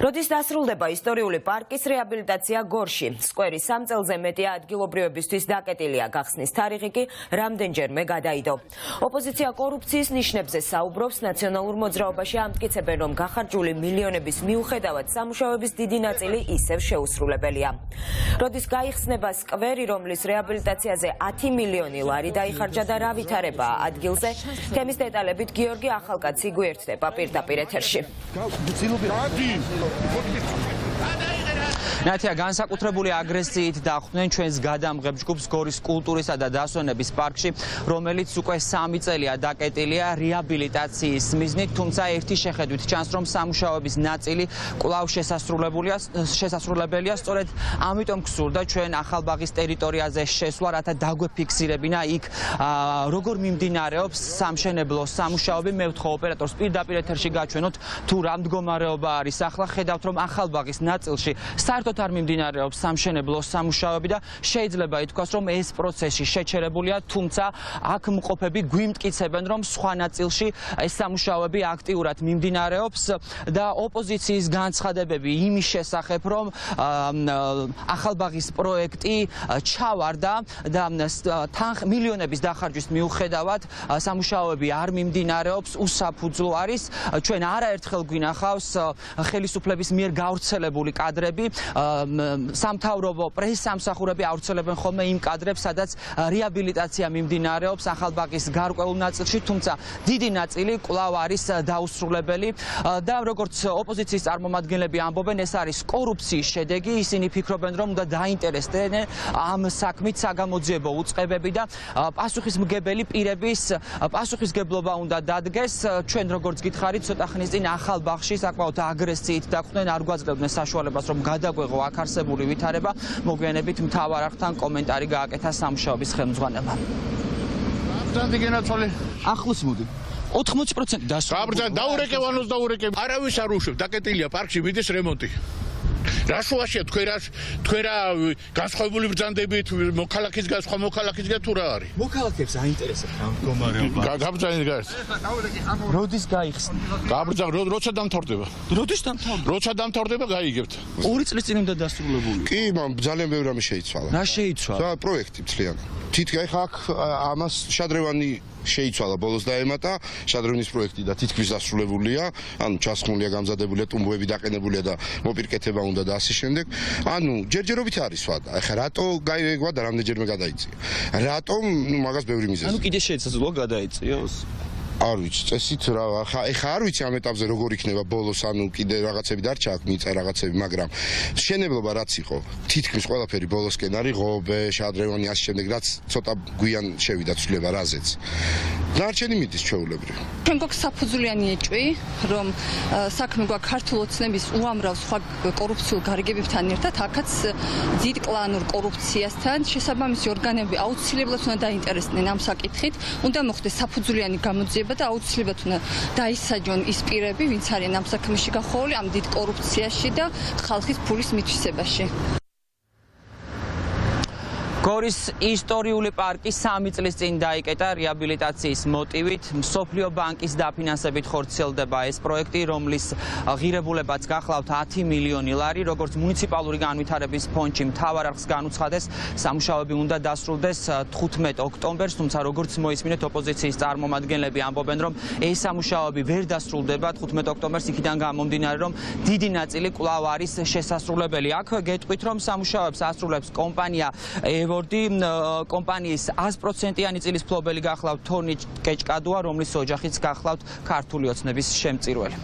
Rodis დასრულდება ისტორიული პარკის რეაბილიტაცია გორში. Სკვერის სამ წელზე მეტია ადგილობრივებისთვის დაკეტილია, გახსნის თარიღი კი რამდენჯერმე გადაიდო. ოპოზიცია კორუფციის ნიშნებზე საუბრობს, ნაციონალურ მოძრაობაში ამტკიცებენ, რომ გახარჯული მილიონების მიუხედავად სამუშაოების დიდი ნაწილი ისევ შეუსრულებელია. Rodis გაიხსნება სკვერი, რომლის რეაბილიტაციაზე 10 მილიონი ლარი დაიხარჯა და რა ვითარებაა ადგილზე. Თემის დეტალებით გიორგი ახალკაცი გვერდება პირდაპირ ეთერში. Natia განსაკუთრებული აგრესიით დახვდნენ ჩვენს გადამღებ ჯგუფს გორის კულტურისა და დასვენების პარკში, რომელიც უკვე 3 წელია დაკეტილია რეაბილიტაციის მიზნით, თუმცა ერთი შეხედვით ჩანს, რომ სამუშაოების ნაწილი კვლავ შესასრულებელია, სწორედ ამიტომ გსურდა ჩვენ ახალბაღის ტერიტორიაზე შესვლა, რათა დაგვეფიქსირებინა იქ როგორ მიმდინარეობს სამშენებლო სამუშაოები. მე ვთხოვ ოპერატორს პირდაპირ ეთერში გაჩვენოთ თუ რა მდგომარეობა არის ახლა. ხედავთ, რომ ახალბაღის ნაწილში საერთოდ არ მიმდინარეობს სამშენებლო სამუშაოები და შეიძლება ითქვას, რომ ეს პროცესი შეჩერებულია, თუმცა აქ მყოფები გვიმტკიცებენ, რომ სხვა ნაწილში ეს სამუშაოები აქტიურად მიმდინარეობს და ოპოზიციის განცხადებები იმის შესახებ, რომ ახალბაღის პროექტი ჩავარდა და მილიონების დახარჯვის მიუხედავად სამუშაოები არ მიმდინარეობს, უსაფუძვლო არის. ჩვენ არაერთხელ გვინახავს ხელისუფლების მიერ გავრცელებული კადრები. Სამთავრობო პრესსამსახურები ავრცელებენ ხოლმე იმ კადრებს, სადაც რეაბილიტაცია მიმდინარეობს ახალბაღის გარკვეულ ნაწილში, თუმცა დიდი ნაწილი კვლავ არის დაუსრულებელი და როგორც ოპოზიციის წარმომადგენლები ამბობენ, ეს არის კორუფციის შედეგი. ისინი ფიქრობენ, რომ უნდა დაინტერესდნენ ამ საქმით საგამოძიებო უწყებები და პასუხისმგებელი პირების პასუხისმგებლობა უნდა დადგეს. ჩვენ როგორც გითხარით, ცოტა ხნის წინ ახალბაღში საკმაოდ აგრესიით დახვდნენ, არ გვაძლევდნენ საშუალებას, რომ გადაგვეღო აქ არსებული ვითარება. მოგვიანებით მთავარ არხთან კომენტარი გააკეთა სამუშაოების ხელმძღვანელმა. ახლოს მოდი. 80% დასრულდა. დაურეკევ 29. არავის არ უშვებ, დაკეტილია პარკში, მიდის რემონტი. Რა შუაშია თქვენ რა განსხვავებული ბრძანდებით მოქალაქისგან, სხვა მოქალაქისგან თუ რა არის? მოქალაქეებს აინტერესებს რა მდგომარეობა. გაბრძანეთ გარს. როდის გაიხსნა? გაბრძან, როცა დამთავრდება? როცა დამთავრდება, გაიგებთ. 2 წლის წინ უნდა დასრულებული. კი, მან ძალიან ბევრი რამე შეიცვალა. რა შეიცვალა? და პროექტი მთლიანად. თითქოს აქ ამას შადრევანი შეიცვალა, ბოლოს დაემატა შადრევნის პროექტი და თითქმის დასრულებულია, ანუ ჩასხმულია, გამზადებულია, ტუმბოები დაყენებულია და მოპირკეთება უნდა და ასე შემდეგ. ანუ ჯერჯერობით არის სვადა. ეხლა რატო გაიგვა და რამდენჯერმე გადაიწია? რატომ, ну, მაგას ბევრი მიზეზია. ანუ კიდე შეიძლება გადაიწიოს. არ ვიცი, წესით რა, ეხა არ ვიცი ამ ეტაპზე როგორ იქნება ბოლოს, ანუ კიდე რაღაცები დარჩა აქ, მიწა რაღაცები, მაგრამ შენებლობა რაც იყო, თითქმის ყველაფერი ბოლოსკენ არის, ღობე, შადრევანი, ასე შემდეგ, რაც ცოტა გვიან შევიდა ცვლილება რაზეც. დარჩენი მიდის ჩვეულებრივ. ჩვენ გვაქვს საფუძვლიანი ეჭვი, რომ საქმე გვაქვს ქართულ ოცნების უამრავ სხვა კორუფციულ გარიგებებთან ერთად, აქაც დიდ კლანურ კორუფციასთან შესაბამისი ორგანოები აუცილებლად უნდა დაინტერესდნენ ამ საკითხით, უნდა მოხდეს საფუძვლიანი გამოძიება და აუცილებლად უნდა დაისაჯონ ის პირები, ვინც არიან ამ საქმეში გახოვილი, ამ დიდ კორუფციაში და ხალხის ფულის მითვისებაში. გორის ისტორიული პარკი 3 წლის წინ დაიკეტა რეაბილიტაციის მოტივით. მსოფლიო ბანკის დაფინანსებით ხორციელდება ეს პროექტი, რომლის ღირებულებაც გახლავთ 10 მილიონი ლარი. როგორც მუნიციპალური განვითარების ფონდში მთავარ არხს განუცხადეს, სამუშაოები უნდა დასრულდეს 15 ოქტომბერს, თუმცა როგორც მოისმინეთ, ოპოზიციის წარმომადგენლები ამბობენ, რომ ეს სამუშაოები ვერ დასრულდება 15 ოქტომბერს, იქიდან გამომდინარე, რომ დიდი ნაწილი კვლავ არის შესასრულებელი. აქ გეტყვით, რომ სამუშაოებს ასრულებს კომპანია კომპანიის 100%-იანი წილისმფლობელი გახლავთ თორნიკე ჭკადუა, რომლის ოჯახიც გახლავთ ქართული ოცნების შემწირველი.